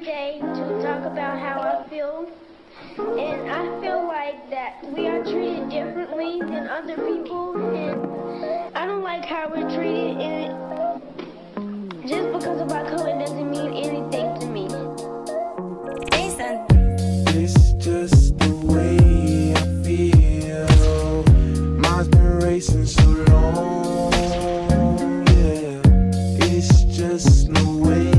today to talk about how I feel, and I feel like that we are treated differently than other people, and I don't like how we're treated, and just because of our color doesn't mean anything to me. Jason. It's just the way I feel. Mine's been racing so long. Yeah, it's just no way.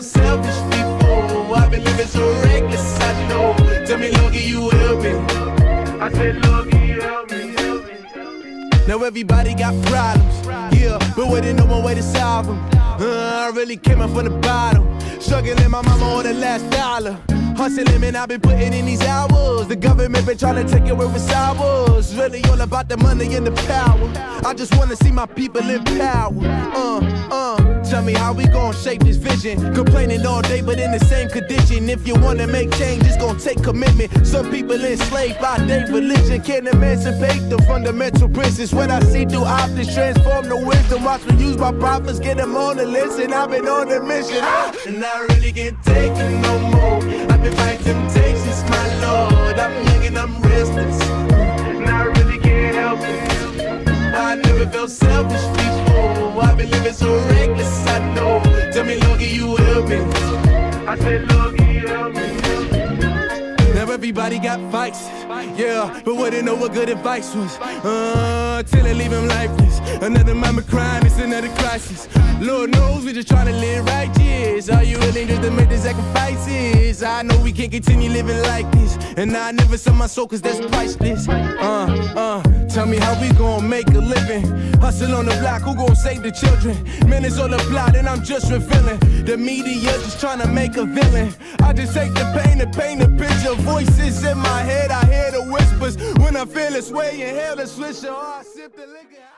Selfish people, I've been living so reckless, I know. Tell me, Lord, can you help me? I said, Lord, can you help me? Now everybody got problems, yeah, but waiting no one way to solve them. I really came up from the bottom, struggling my mama on the last dollar. Hustling, man, I've been putting in these hours. The government been trying to take away what's ours. Really all about the money and the power. I just want to see my people in power. Tell me how we gon' shape this vision. Complaining all day, but in the same condition. If you want to make change, it's gon' take commitment. Some people enslaved by their religion. Can't emancipate the fundamental principles. What I see through optics, transform the wisdom. Watch me use my prophets, get them on the listen. I've been on a mission, and I really can't take it no more. I've been fighting temptations, my Lord. I'm young and I'm restless, and I really can't help it. I never felt selfish before. I've been living so reckless, I know. Tell me, Lord, can you help me? I said, Lord, can you help me? Now everybody got fights, yeah, but wouldn't know what good advice was. Till I leave him lifeless. Another mama crying, it's another crisis. Lord knows we just trying to live righteous. Are you willing just to make the sacrifices? I know we can't continue living like this, and I never sell my soul cause that's priceless. Tell me how we gon' make a living. Hustle on the block, who gon' save the children? Man, it's all a plot and I'm just revealing. The media just trying to make a villain. I just take the pain to paint a picture. Voices in my head, I hear the whispers. When I feel this way in hell, I switch your heart, sip the liquor.